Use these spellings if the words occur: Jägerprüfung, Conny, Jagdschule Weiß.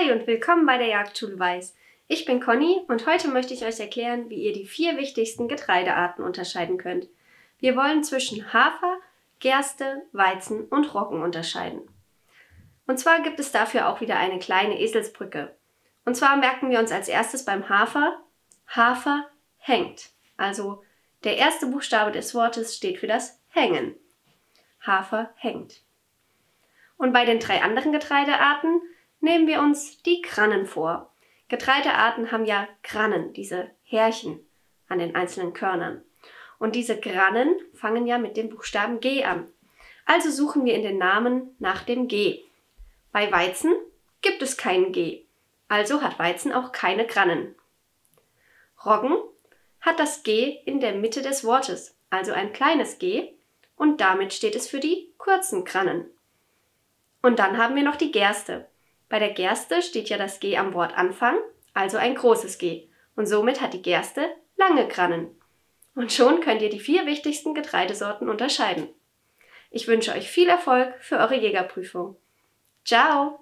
Hi und willkommen bei der Jagdschule Weiß. Ich bin Conny und heute möchte ich euch erklären, wie ihr die 4 wichtigsten Getreidearten unterscheiden könnt. Wir wollen zwischen Hafer, Gerste, Weizen und Roggen unterscheiden. Und zwar gibt es dafür auch wieder eine kleine Eselsbrücke. Und zwar merken wir uns als erstes beim Hafer, Hafer hängt. Also der erste Buchstabe des Wortes steht für das Hängen. Hafer hängt. Und bei den 3 anderen Getreidearten nehmen wir uns die Grannen vor. Getreidearten haben ja Grannen, diese Härchen an den einzelnen Körnern. Und diese Grannen fangen ja mit dem Buchstaben G an. Also suchen wir in den Namen nach dem G. Bei Weizen gibt es kein G, also hat Weizen auch keine Grannen. Roggen hat das G in der Mitte des Wortes, also ein kleines G, und damit steht es für die kurzen Grannen. Und dann haben wir noch die Gerste. Bei der Gerste steht ja das G am Wortanfang, also ein großes G. Und somit hat die Gerste lange Grannen. Und schon könnt ihr die 4 wichtigsten Getreidesorten unterscheiden. Ich wünsche euch viel Erfolg für eure Jägerprüfung. Ciao!